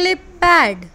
clip pad.